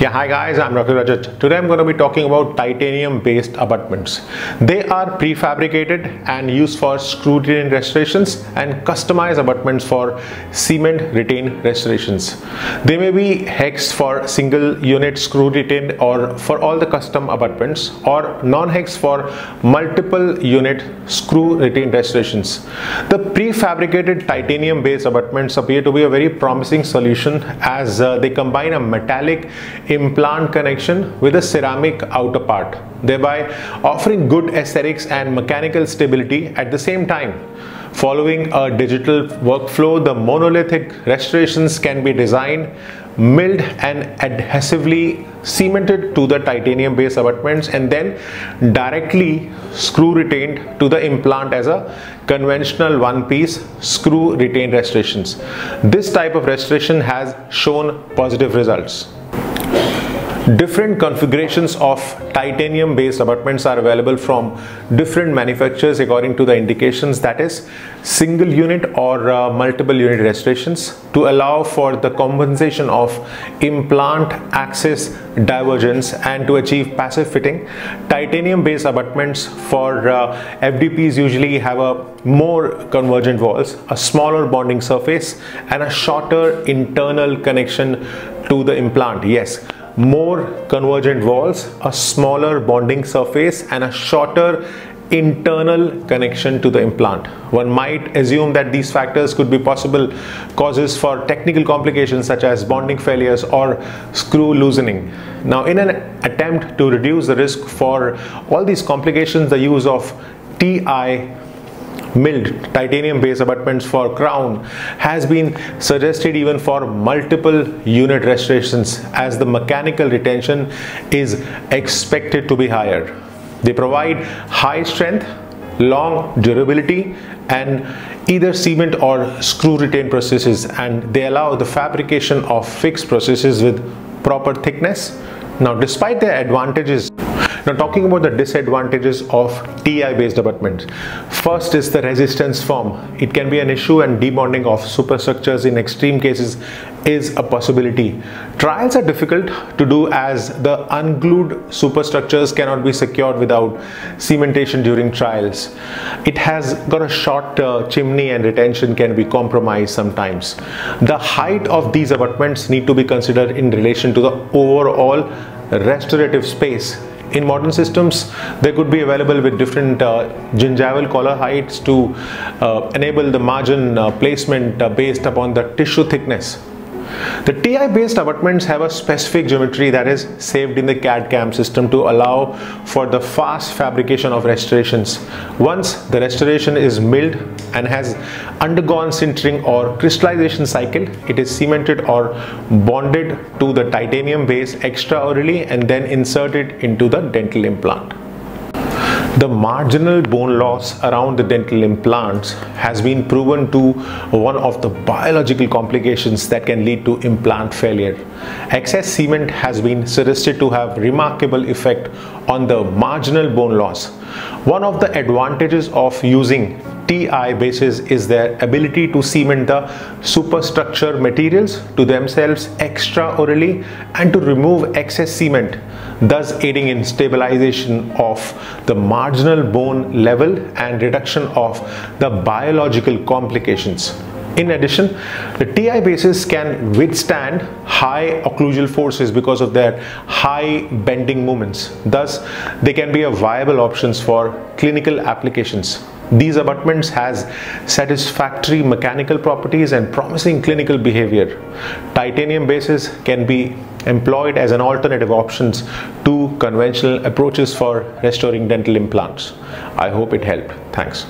Yeah, hi guys, I'm Dr. Rajat. Today I'm going to be talking about titanium-based abutments. They are prefabricated and used for screw-retained restorations and customized abutments for cement-retained restorations. They may be hex for single-unit screw-retained or for all the custom abutments, or non-hex for multiple-unit screw-retained restorations. The prefabricated titanium-based abutments appear to be a very promising solution as they combine a metallic implant connection with a ceramic outer part, thereby offering good aesthetics and mechanical stability at the same time. Following a digital workflow, the monolithic restorations can be designed, milled and adhesively cemented to the titanium based abutments and then directly screw retained to the implant as a conventional one piece screw retained restorations. This type of restoration has shown positive results. Different configurations of titanium based abutments are available from different manufacturers according to the indications, that is single unit or multiple unit restorations, to allow for the compensation of implant axis divergence and to achieve passive fitting. Titanium based abutments for FDPs usually have a more convergent walls, a smaller bonding surface and a shorter internal connection to the implant. Yes, more convergent walls, a smaller bonding surface and a shorter internal connection to the implant. One might assume that these factors could be possible causes for technical complications such as bonding failures or screw loosening. Now, in an attempt to reduce the risk for all these complications, the use of TI milled titanium based abutments for crown has been suggested even for multiple unit restorations as the mechanical retention is expected to be higher. They provide high strength, long durability and either cement or screw retained processes, and they allow the fabrication of fixed processes with proper thickness. Now, despite their advantages, now talking about the disadvantages of TI based abutments. First is the resistance form. It can be an issue and debonding of superstructures in extreme cases is a possibility. Trials are difficult to do as the unglued superstructures cannot be secured without cementation during trials. It has got a short chimney and retention can be compromised sometimes. The height of these abutments need to be considered in relation to the overall restorative space. In modern systems, they could be available with different gingival collar heights to enable the margin placement based upon the tissue thickness. The TI based abutments have a specific geometry that is saved in the CAD/CAM system to allow for the fast fabrication of restorations. Once the restoration is milled and has undergone sintering or crystallization cycle, it is cemented or bonded to the titanium base extraorally and then inserted into the dental implant. The marginal bone loss around the dental implants has been proven to one of the biological complications that can lead to implant failure. Excess cement has been suggested to have remarkable effect on the marginal bone loss. One of the advantages of using TI bases is their ability to cement the superstructure materials to themselves extraorally and to remove excess cement, thus aiding in stabilization of the marginal bone level and reduction of the biological complications. In addition, the TI bases can withstand high occlusal forces because of their high bending moments. Thus, they can be a viable options for clinical applications. These abutments has satisfactory mechanical properties and promising clinical behavior. Titanium bases can be employed as an alternative options to conventional approaches for restoring dental implants. I hope it helped. Thanks.